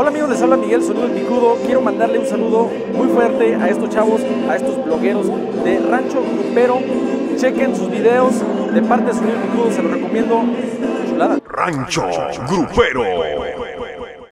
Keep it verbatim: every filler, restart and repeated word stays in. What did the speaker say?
Hola amigos, les habla Miguel Sonido el Picudo. Quiero mandarle un saludo muy fuerte a estos chavos, a estos blogueros de Rancho Grupero. Chequen sus videos de parte de Sonido el Picudo, se los recomiendo. Chulada. Rancho Grupero.